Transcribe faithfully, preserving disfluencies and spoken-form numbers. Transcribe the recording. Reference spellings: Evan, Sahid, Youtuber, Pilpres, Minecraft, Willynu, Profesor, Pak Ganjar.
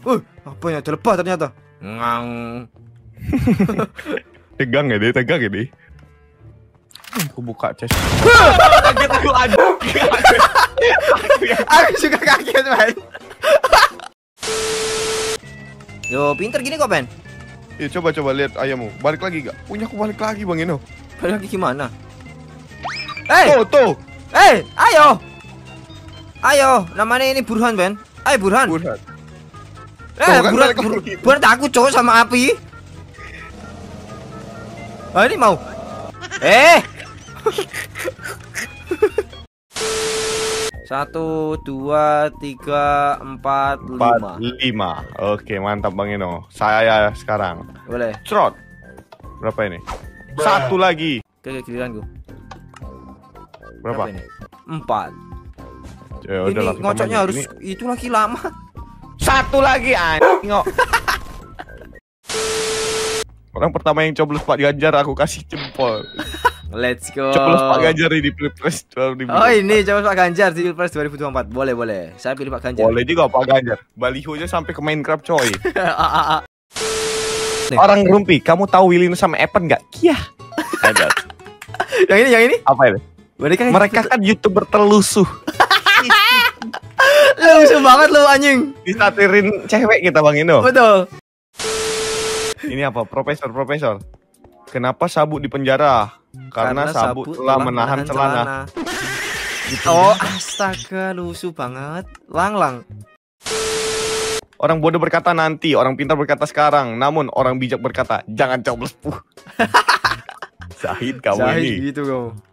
Uh, apanya ada lebah ternyata. Ngang. Tegang ya deh, tegang ya deh. Aku buka chest. Kaget aku aja. Aku juga kaget, man. Yo, pinter gini kok, Ben. Ya, coba-coba lihat ayammu. Balik lagi gak? Punya aku balik lagi, Bang Eno. Balik lagi gimana? Hey! Tuh, tuh! Hey! Ayo! Ayo! Namanya ini Burhan, Ben. Ayo, Burhan! Burhan. Eh, tuh, kan Burhan, Burhan, Burhan takut cowok sama api. Ah, ini mau. Eh! Satu, dua, tiga, empat, lima. Lima. Oke, mantap Bang Eno. Saya sekarang. Boleh. Trot. Berapa ini? Satu lagi. Oke, giliran gue. Berapa? Berapa ini? Empat. Ini ngocoknya harus ini. Itu lagi lama. Satu lagi anjing. Orang pertama yang coblos Pak Ganjar aku kasih jempol. Let's go. Coblos Pak Ganjar di Pilpres dua ribu dua puluh empat. Oh, ini coblos Pak Ganjar di Pilpres dua ribu dua puluh empat. Boleh, boleh. Saya pilih Pak Ganjar. Boleh juga Pak Ganjar. Balihonya sampai ke Minecraft, coy. Orang rumpi, kamu tahu Willynu sama Evan enggak? Iya. Ada. Yang ini, yang ini? Apa ini? Mereka, Mereka kan Youtuber terlusuh. Lusuh banget lu anjing. Disatirin cewek kita Bang Eno. Betul. Ini apa? Profesor, Profesor. Kenapa sabuk di penjara? Karena, Karena sabuk, sabuk telah menahan, menahan celana. celana. Oh, astaga, lusuh banget. Lang-lang. Orang bodoh berkata nanti, orang pintar berkata sekarang. Namun orang bijak berkata, jangan coblos. Sahid kamu Sahid ini. Sahid gitu kamu.